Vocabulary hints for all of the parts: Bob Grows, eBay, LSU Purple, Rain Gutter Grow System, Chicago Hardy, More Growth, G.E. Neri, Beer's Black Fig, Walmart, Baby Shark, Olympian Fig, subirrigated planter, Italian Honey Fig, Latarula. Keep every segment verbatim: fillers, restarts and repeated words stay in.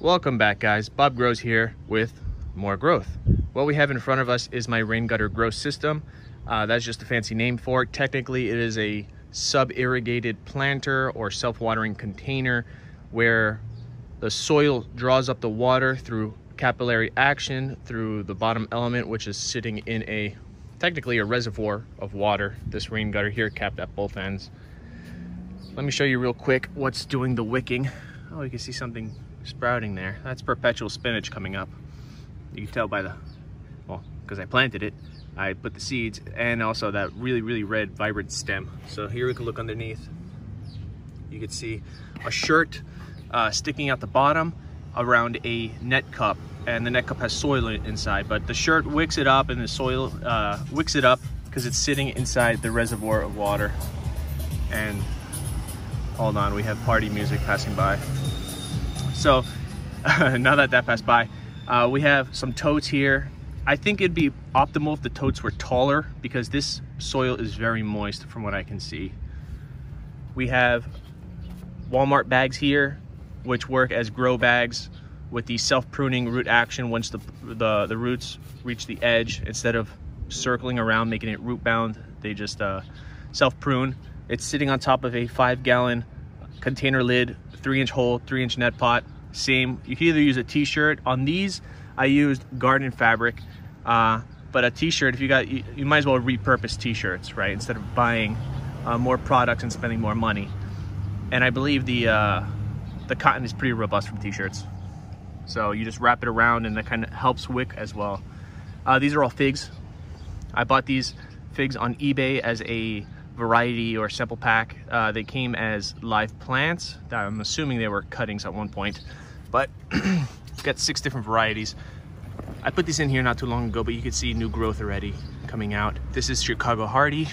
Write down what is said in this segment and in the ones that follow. Welcome back, guys. Bob Grows here with More Growth. What we have in front of us is my rain gutter grow system. Uh, that's just a fancy name for it. Technically, it is a sub-irrigated planter or self-watering container where the soil draws up the water through capillary action through the bottom element, which is sitting in a technically a reservoir of water. This rain gutter here capped at both ends. Let me show you real quick what's doing the wicking. Oh, you can see something sprouting there. That's perpetual spinach coming up. You can tell by the, well, because I planted it, I put the seeds, and also that really, really red, vibrant stem. So here we can look underneath. You can see a shirt uh, sticking out the bottom around a net cup, and the net cup has soil inside, but the shirt wicks it up and the soil uh, wicks it up because it's sitting inside the reservoir of water. And hold on, we have party music passing by. So now that that passed by, uh, we have some totes here. I think it'd be optimal if the totes were taller because this soil is very moist from what I can see. We have Walmart bags here, which work as grow bags with the self-pruning root action once the, the, the roots reach the edge. Instead of circling around, making it root bound, they just uh, self-prune. It's sitting on top of a five gallon container lid, three inch hole, three inch net pot. Same, you can either use a t-shirt. On these, I used garden fabric, uh, but a t-shirt, if you got, you, you might as well repurpose t-shirts, right? Instead of buying uh, more products and spending more money. And I believe the, uh, the cotton is pretty robust from t-shirts. So you just wrap it around and that kind of helps wick as well. Uh, these are all figs. I bought these figs on eBay as a variety or sample pack. Uh, they came as live plants. I'm assuming they were cuttings at one point, but got six different varieties. I put these in here not too long ago, but you can see new growth already coming out. This is Chicago Hardy.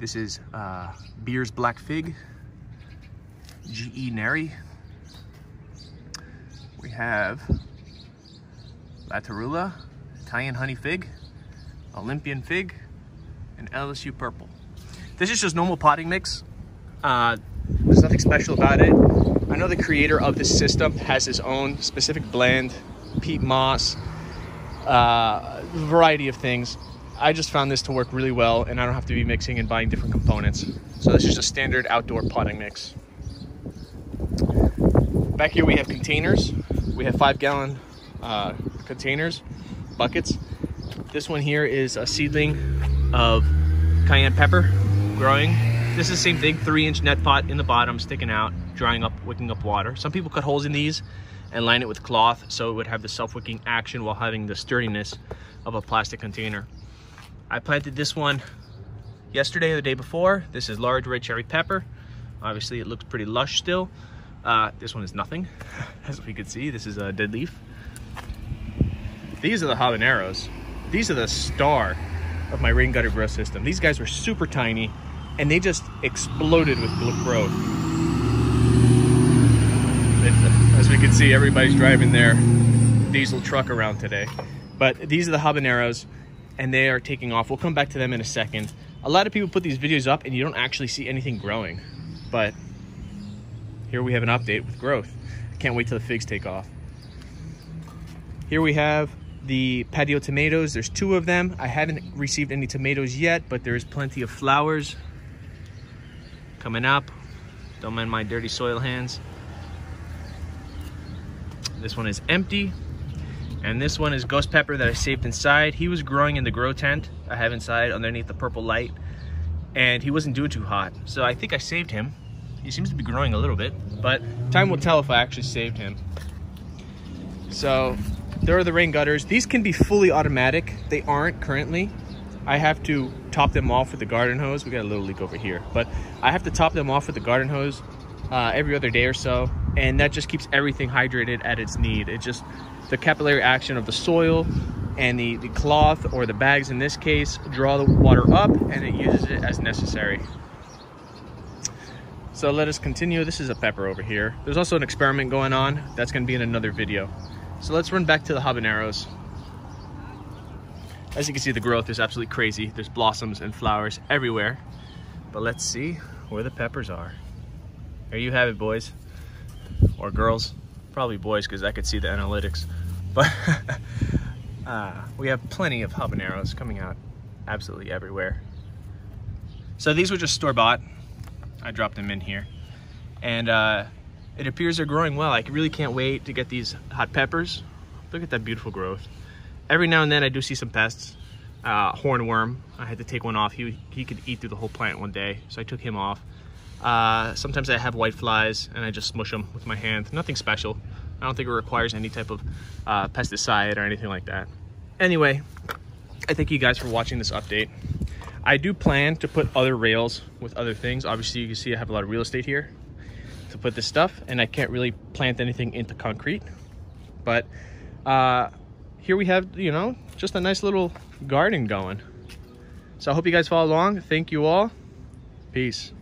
This is uh, Beer's Black Fig, G E Neri. We have Latarula, Italian Honey Fig, Olympian Fig, and L S U Purple. This is just normal potting mix. Uh, there's nothing special about it. I know the creator of this system has his own specific blend, peat moss, uh, variety of things. I just found this to work really well, and I don't have to be mixing and buying different components. So this is just standard outdoor potting mix. Back here we have containers. We have five gallon uh, containers, buckets. This one here is a seedling of cayenne pepper growing. This is the same thing, three inch net pot in the bottom, sticking out, drying up, wicking up water. Some people cut holes in these and line it with cloth so it would have the self-wicking action while having the sturdiness of a plastic container. I planted this one yesterday or the day before. This is large red cherry pepper. Obviously it looks pretty lush still. Uh, this one is nothing, as we could see. This is a dead leaf. These are the habaneros. These are the star of my rain gutter grow system. These guys were super tiny and they just exploded with growth. As we can see, everybody's driving their diesel truck around today. But these are the habaneros and they are taking off. We'll come back to them in a second. A lot of people put these videos up and you don't actually see anything growing, but here we have an update with growth. I can't wait till the figs take off. Here we have the patio tomatoes. There's two of them. I haven't received any tomatoes yet, but there is plenty of flowers coming up. Don't mind my dirty soil hands. This one is empty. And this one is ghost pepper that I saved inside. He was growing in the grow tent I have inside underneath the purple light, and he wasn't doing too hot. So I think I saved him. He seems to be growing a little bit, but time will tell if I actually saved him. So there are the rain gutters. These can be fully automatic. They aren't currently. I have to top them off with the garden hose. We got a little leak over here, but I have to top them off with the garden hose uh, every other day or so. And that just keeps everything hydrated at its need. It just, the capillary action of the soil and the, the cloth or the bags in this case, draw the water up and it uses it as necessary. So let us continue. This is a pepper over here. There's also an experiment going on. That's gonna be in another video. So let's run back to the habaneros. As you can see, the growth is absolutely crazy. There's blossoms and flowers everywhere. But let's see where the peppers are. There you have it, boys. or girls, probably boys because I could see the analytics. But uh, we have plenty of habaneros coming out absolutely everywhere. So these were just store-bought. I dropped them in here. And uh, it appears they're growing well. I really can't wait to get these hot peppers. Look at that beautiful growth. Every now and then I do see some pests. Uh, hornworm, I had to take one off. He, he could eat through the whole plant one day, so I took him off. Uh, sometimes I have white flies and I just smush them with my hand. Nothing special. I don't think it requires any type of uh, pesticide or anything like that. Anyway, I thank you guys for watching this update. I do plan to put other rails with other things. Obviously, you can see I have a lot of real estate here to put this stuff, and I can't really plant anything into concrete. But uh, here we have, you know, just a nice little garden going. So I hope you guys follow along. Thank you all. Peace.